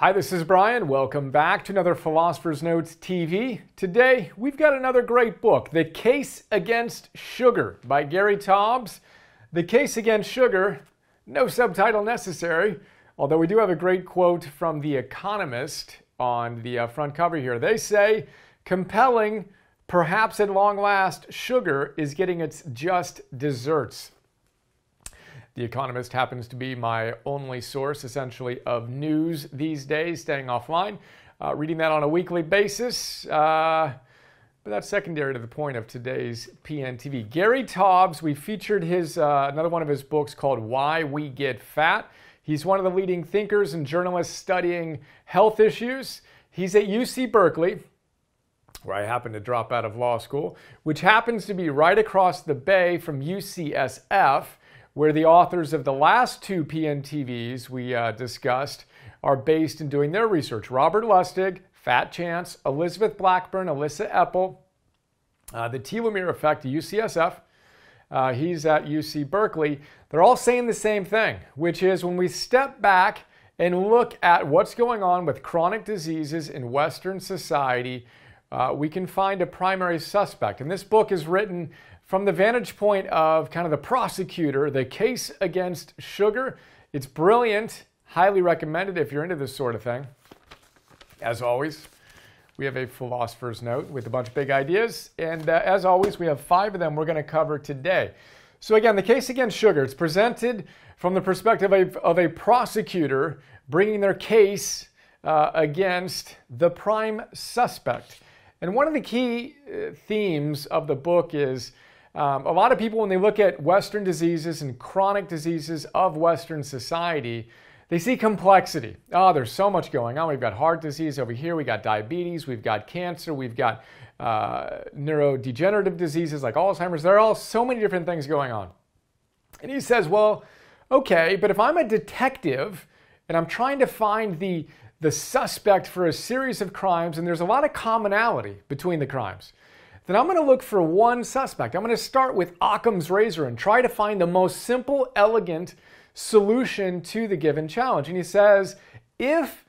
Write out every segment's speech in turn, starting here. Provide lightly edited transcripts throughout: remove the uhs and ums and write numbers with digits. Hi, this is Brian. Welcome back to another Philosopher's Notes TV. Today, we've got another great book, The Case Against Sugar by Gary Taubes. The Case Against Sugar, no subtitle necessary, although we do have a great quote from The Economist on the front cover here. They say, compelling, perhaps at long last, sugar is getting its just desserts. The Economist happens to be my only source, essentially, of news these days, staying offline. Reading that on a weekly basis, but that's secondary to the point of today's PNTV. Gary Taubes, we featured his another one of his books called Why We Get Fat. He's one of the leading thinkers and journalists studying health issues. He's at UC Berkeley, where I happened to drop out of law school, which happens to be right across the bay from UCSF, where the authors of the last two PNTVs we discussed are based in doing their research. Robert Lustig, Fat Chance, Elizabeth Blackburn, Alyssa Eppel, The Telomere Effect, UCSF. He's at UC Berkeley. They're all saying the same thing, which is when we step back and look at what's going on with chronic diseases in Western society, we can find a primary suspect. And this book is written from the vantage point of kind of the prosecutor, The Case Against Sugar. It's brilliant, highly recommended if you're into this sort of thing. As always, we have a philosopher's note with a bunch of big ideas, and as always, we have 5 of them we're going to cover today. So again, The Case Against Sugar, it's presented from the perspective of a prosecutor bringing their case against the prime suspect. And one of the key themes of the book is a lot of people, when they look at Western diseases and chronic diseases of Western society, they see complexity. Oh, there's so much going on. We've got heart disease over here. We've got diabetes. We've got cancer. We've got neurodegenerative diseases like Alzheimer's. There are all so many different things going on. And he says, well, okay, but if I'm a detective and I'm trying to find the suspect for a series of crimes, and there's a lot of commonality between the crimes, then I'm going to look for one suspect. I'm going to start with Occam's razor and try to find the most simple, elegant solution to the given challenge. And he says, if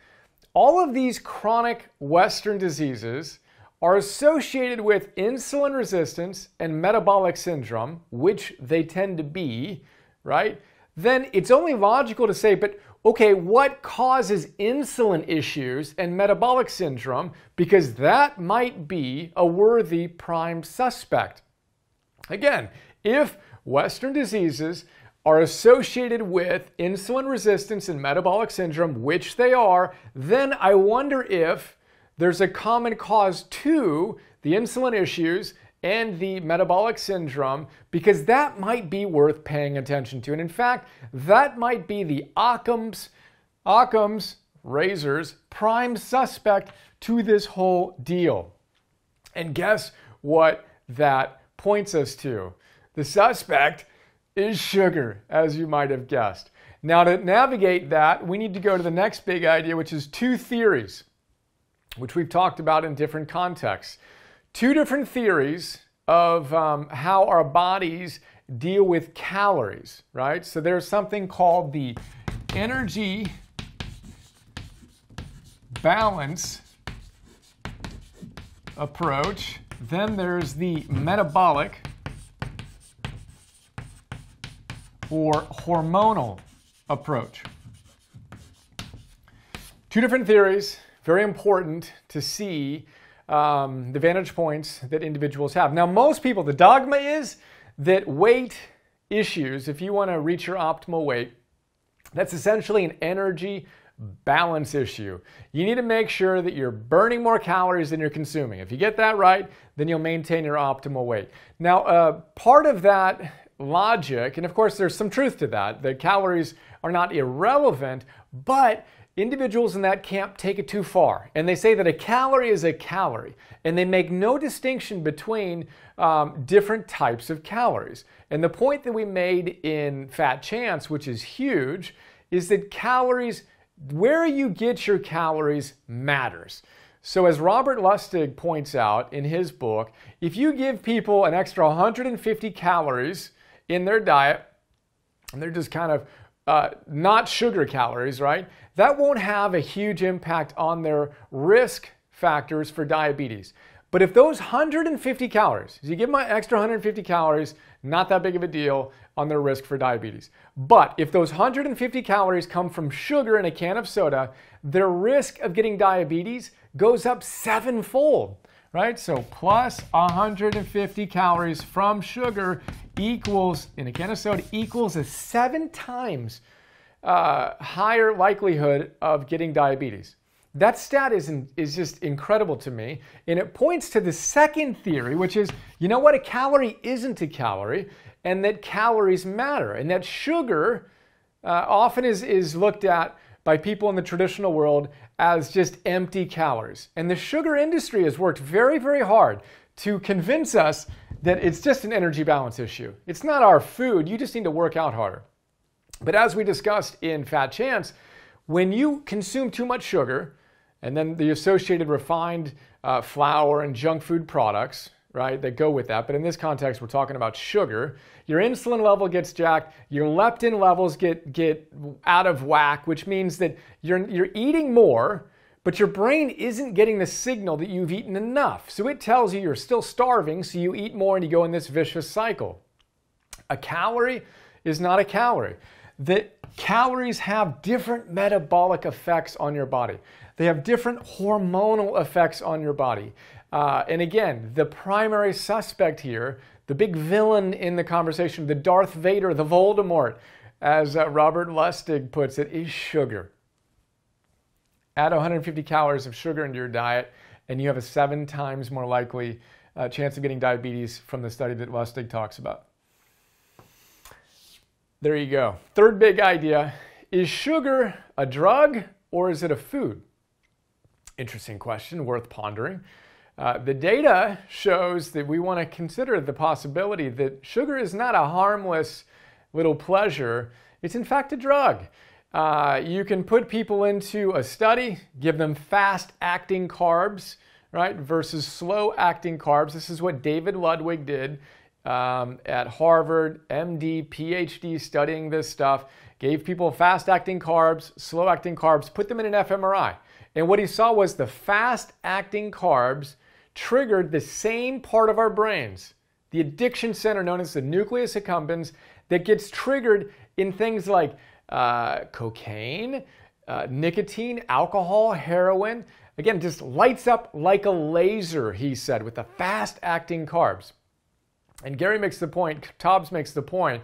all of these chronic Western diseases are associated with insulin resistance and metabolic syndrome, which they tend to be, right, then it's only logical to say, but okay, what causes insulin issues and metabolic syndrome? Because that might be a worthy prime suspect. Again, if Western diseases are associated with insulin resistance and metabolic syndrome, which they are, then I wonder if there's a common cause to the insulin issues and the metabolic syndrome, because that might be worth paying attention to. And in fact, that might be the Occam's razor's prime suspect to this whole deal. And guess what that points us to? The suspect is sugar, as you might have guessed. Now, to navigate that, we need to go to the next big idea, which is two theories, which we've talked about in different contexts. Two different theories of how our bodies deal with calories, right? So there's something called the energy balance approach. Then there's the metabolic or hormonal approach. Two different theories, very important to see the vantage points that individuals have. Now, most people, the dogma is that weight issues, if you want to reach your optimal weight, that's essentially an energy balance issue. You need to make sure that you're burning more calories than you're consuming. If you get that right, then you'll maintain your optimal weight. Now, part of that logic, and of course there's some truth to that, the calories are not irrelevant, but individuals in that camp take it too far, and they say that a calorie is a calorie, and they make no distinction between different types of calories. And the point that we made in Fat Chance, which is huge, is that calories, where you get your calories matters. So as Robert Lustig points out in his book, if you give people an extra 150 calories in their diet, and they're just kind of not sugar calories, right? that won't have a huge impact on their risk factors for diabetes. But if those 150 calories, you give them an extra 150 calories, not that big of a deal on their risk for diabetes. But if those 150 calories come from sugar in a can of soda, their risk of getting diabetes goes up 7-fold, right? So plus 150 calories from sugar equals, in a can of soda, equals a 7 times higher likelihood of getting diabetes. That stat is just incredible to me, and it points to the second theory, which is, you know what, a calorie isn't a calorie, and that calories matter, and that sugar often is looked at by people in the traditional world as just empty calories. And the sugar industry has worked very, very hard to convince us that it's just an energy balance issue. It's not our food, you just need to work out harder. But as we discussed in Fat Chance, when you consume too much sugar, and then the associated refined flour and junk food products, right, that go with that. But in this context, we're talking about sugar. Your insulin level gets jacked. Your leptin levels get out of whack, which means that you're eating more, but your brain isn't getting the signal that you've eaten enough. So it tells you you're still starving, so you eat more and you go in this vicious cycle. A calorie is not a calorie. That calories have different metabolic effects on your body. They have different hormonal effects on your body. And again, the primary suspect here, the big villain in the conversation, the Darth Vader, the Voldemort, as Robert Lustig puts it, is sugar. Add 150 calories of sugar into your diet, and you have a 7 times more likely chance of getting diabetes from the study that Lustig talks about. There you go. Third big idea, is sugar a drug or is it a food? Interesting question, worth pondering. The data shows that we want to consider the possibility that sugar is not a harmless little pleasure. It's in fact a drug. You can put people into a study, give them fast-acting carbs, right, versus slow-acting carbs. This is what David Ludwig did. At Harvard, MD, PhD, studying this stuff, gave people fast-acting carbs, slow-acting carbs, put them in an fMRI. And what he saw was the fast-acting carbs triggered the same part of our brains, the addiction center known as the nucleus accumbens, that gets triggered in things like cocaine, nicotine, alcohol, heroin. Again, just lights up like a laser, he said, with the fast-acting carbs. And Gary makes the point, Taubes makes the point,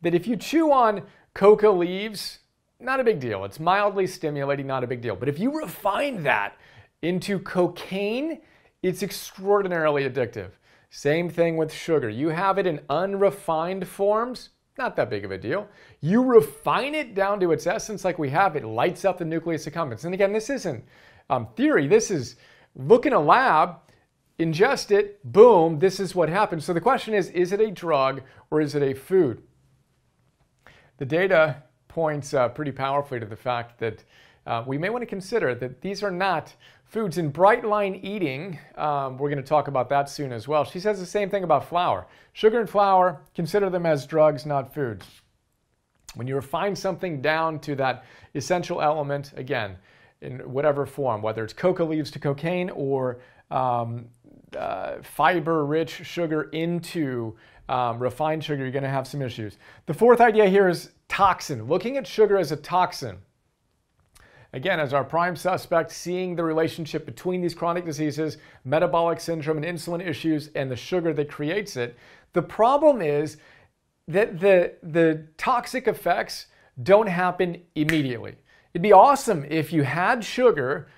that if you chew on coca leaves, not a big deal. It's mildly stimulating, not a big deal. But if you refine that into cocaine, it's extraordinarily addictive. Same thing with sugar. You have it in unrefined forms, not that big of a deal. You refine it down to its essence like we have, it lights up the nucleus accumbens. And again, this isn't theory. This is look in a lab, ingest it, boom, this is what happens. So the question is it a drug or is it a food? The data points pretty powerfully to the fact that we may want to consider that these are not foods. In bright line eating, we're going to talk about that soon as well. She says the same thing about flour. Sugar and flour, consider them as drugs, not foods. When you refine something down to that essential element, again, in whatever form, whether it's coca leaves to cocaine or fiber-rich sugar into refined sugar, you're going to have some issues. The fourth idea here is toxin, looking at sugar as a toxin. Again, as our prime suspect, seeing the relationship between these chronic diseases, metabolic syndrome and insulin issues, and the sugar that creates it. The problem is that the toxic effects don't happen immediately. It'd be awesome if you had sugar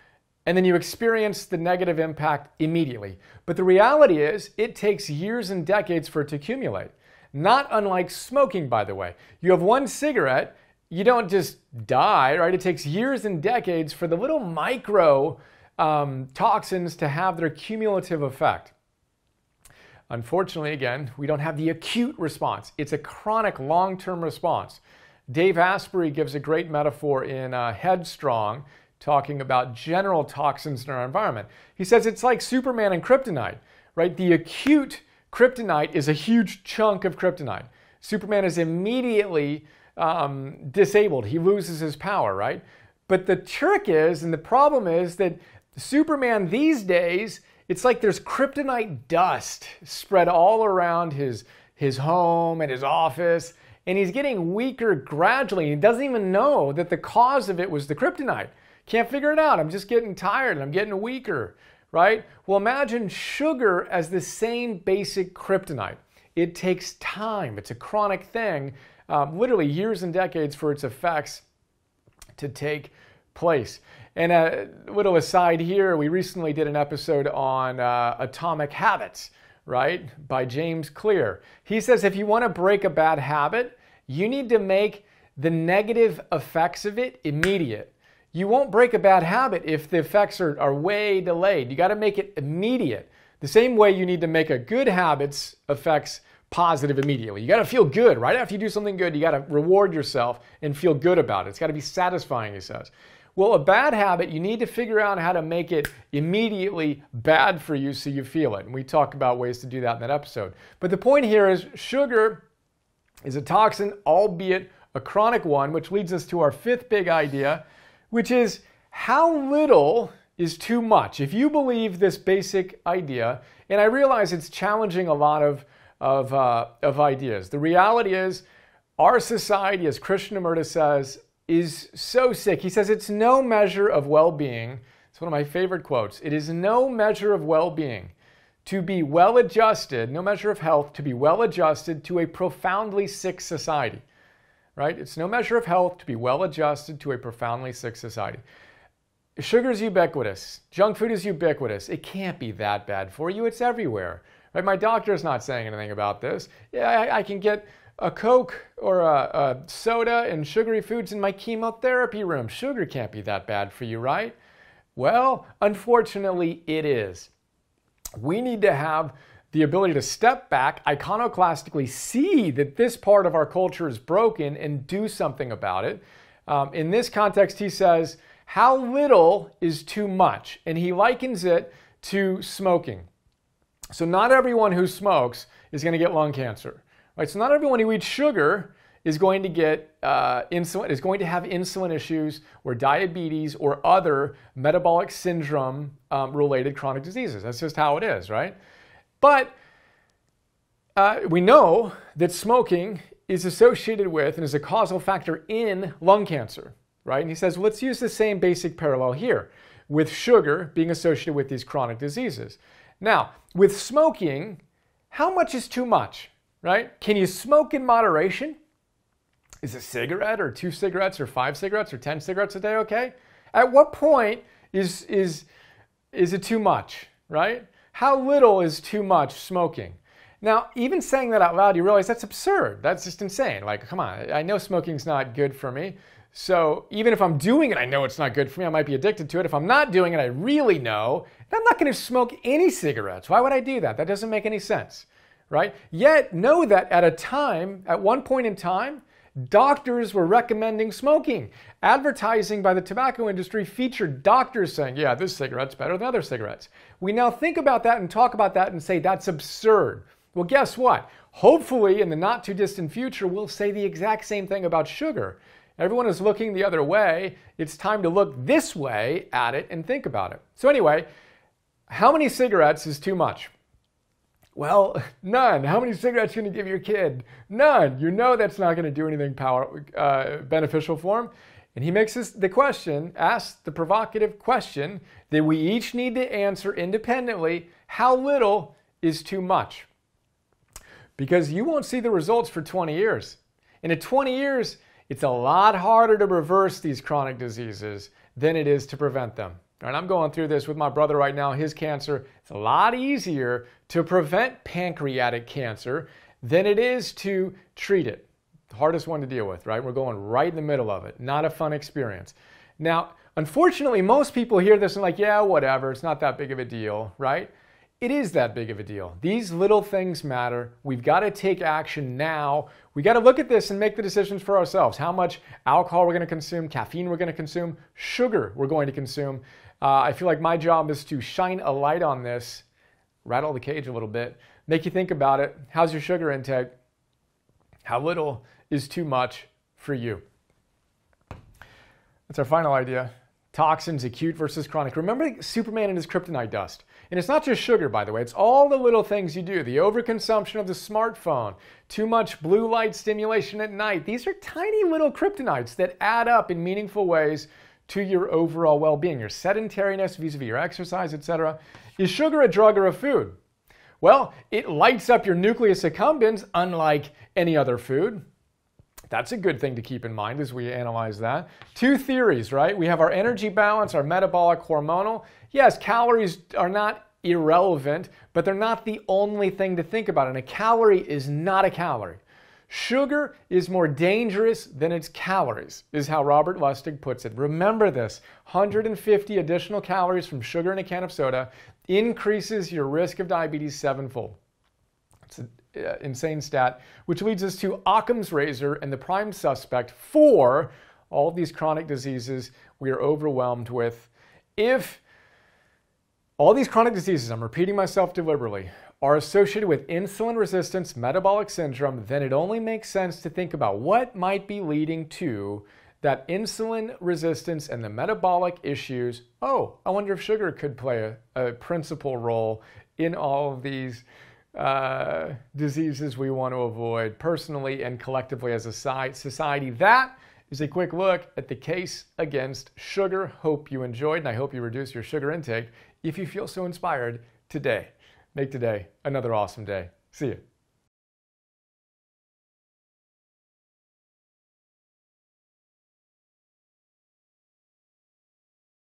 and then you experience the negative impact immediately. But the reality is it takes years and decades for it to accumulate. Not unlike smoking, by the way. You have one cigarette, you don't just die, right? It takes years and decades for the little micro toxins to have their cumulative effect. Unfortunately, again, we don't have the acute response. It's a chronic long-term response. Dave Asprey gives a great metaphor in Headstrong, talking about general toxins in our environment. He says it's like Superman and kryptonite, right? The acute kryptonite is a huge chunk of kryptonite. Superman is immediately disabled. He loses his power, right? But the trick is, and the problem is, that Superman these days, it's like there's kryptonite dust spread all around his home and his office, and he's getting weaker gradually. He doesn't even know that the cause of it was the kryptonite. Can't figure it out. I'm just getting tired and I'm getting weaker, right? Well, imagine sugar as the same basic kryptonite. It takes time. It's a chronic thing, literally years and decades for its effects to take place. And a little aside here, we recently did an episode on Atomic Habits, right, by James Clear. He says if you want to break a bad habit, you need to make the negative effects of it immediate. You won't break a bad habit if the effects are way delayed. You got to make it immediate. The same way you need to make a good habit's effects positive immediately. You got to feel good. Right after you do something good, you got to reward yourself and feel good about it. It's got to be satisfying, he says. Well, a bad habit, you need to figure out how to make it immediately bad for you so you feel it. And we talk about ways to do that in that episode. But the point here is sugar is a toxin, albeit a chronic one, which leads us to our fifth big idea, which is how little is too much. If you believe this basic idea, and I realize it's challenging a lot of ideas. The reality is our society, as Krishnamurti says, is so sick. He says it's no measure of well-being. It's one of my favorite quotes. It is no measure of well-being to be well-adjusted, no measure of health, to be well-adjusted to a profoundly sick society, right? It's no measure of health to be well-adjusted to a profoundly sick society. Sugar is ubiquitous. Junk food is ubiquitous. It can't be that bad for you. It's everywhere, right? My doctor's not saying anything about this. Yeah, I can get a Coke or a soda and sugary foods in my chemotherapy room. Sugar can't be that bad for you, right? Well, unfortunately, it is. We need to have the ability to step back, iconoclastically see that this part of our culture is broken and do something about it. In this context, he says, how little is too much? And he likens it to smoking. So not everyone who smokes is going to get lung cancer. Right, so not everyone who eats sugar is going to get have insulin issues or diabetes or other metabolic syndrome related chronic diseases. That's just how it is, right? But we know that smoking is associated with and is a causal factor in lung cancer, right? And he says, well, let's use the same basic parallel here with sugar being associated with these chronic diseases. Now, with smoking, how much is too much? Right? Can you smoke in moderation? Is a cigarette or 2 cigarettes or 5 cigarettes or 10 cigarettes a day okay? At what point is it too much, right? How little is too much smoking? Now, even saying that out loud, you realize that's absurd. That's just insane. Like, come on, I know smoking's not good for me. So even if I'm doing it, I know it's not good for me. I might be addicted to it. If I'm not doing it, I really know. And I'm not going to smoke any cigarettes. Why would I do that? That doesn't make any sense. Right? Yet, know that at one point in time, doctors were recommending smoking. Advertising by the tobacco industry featured doctors saying, yeah, this cigarette's better than other cigarettes. We now think about that and talk about that and say that's absurd. Well, guess what? Hopefully, in the not too distant future, we'll say the exact same thing about sugar. Everyone is looking the other way. It's time to look this way at it and think about it. So anyway, how many cigarettes is too much? Well, none. How many cigarettes are you going to give your kid? None. You know that's not going to do anything beneficial for him. And he makes this the provocative question that we each need to answer independently, how little is too much? Because you won't see the results for 20 years. And at 20 years, it's a lot harder to reverse these chronic diseases than it is to prevent them. And I'm going through this with my brother right now, his cancer. It's a lot easier to prevent pancreatic cancer than it is to treat it. The hardest one to deal with, right? We're going right in the middle of it. Not a fun experience. Now, unfortunately, most people hear this and like, yeah, whatever, it's not that big of a deal, right? It is that big of a deal. These little things matter. We've got to take action now. We got to look at this and make the decisions for ourselves. How much alcohol we're going to consume, caffeine we're going to consume, sugar we're going to consume. I feel like my job is to shine a light on this, rattle the cage a little bit, make you think about it. How's your sugar intake? How little is too much for you? That's our final idea. Toxins, acute versus chronic. Remember Superman and his kryptonite dust. And it's not just sugar, by the way. It's all the little things you do. The overconsumption of the smartphone, too much blue light stimulation at night. These are tiny little kryptonites that add up in meaningful ways to your overall well-being, your sedentariness vis-a-vis your exercise, etc. Is sugar a drug or a food? Well, it lights up your nucleus accumbens unlike any other food. That's a good thing to keep in mind as we analyze that. Two theories, right? We have our energy balance, our metabolic, hormonal. Yes, calories are not irrelevant, but they're not the only thing to think about. And a calorie is not a calorie. Sugar is more dangerous than its calories, is how Robert Lustig puts it. Remember this, 150 additional calories from sugar in a can of soda increases your risk of diabetes sevenfold. It's an insane stat, which leads us to Occam's razor and the prime suspect for all of these chronic diseases we are overwhelmed with. If all these chronic diseases, I'm repeating myself deliberately, are associated with insulin resistance, metabolic syndrome, then it only makes sense to think about what might be leading to that insulin resistance and the metabolic issues. Oh, I wonder if sugar could play a principal role in all of these diseases we want to avoid personally and collectively as a society. That is a quick look at The Case Against Sugar. Hope you enjoyed, and I hope you reduce your sugar intake if you feel so inspired today. Make today another awesome day. See you.